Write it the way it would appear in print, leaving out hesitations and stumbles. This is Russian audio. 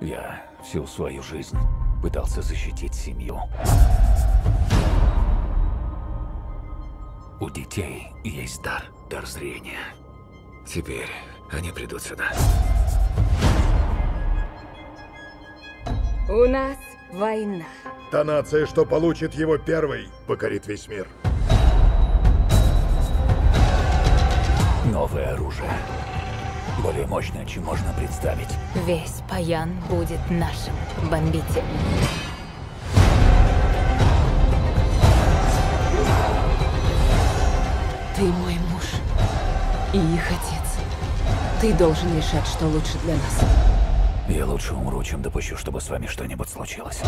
Я всю свою жизнь пытался защитить семью. У детей есть дар, дар зрения. Теперь они придут сюда. У нас война. Та нация, что получит его первой, покорит весь мир. Новое оружие. Более мощное, чем можно представить. Весь Паян будет нашим. Бомбите. Ты мой муж. И их отец. Ты должен решать, что лучше для нас. Я лучше умру, чем допущу, чтобы с вами что-нибудь случилось.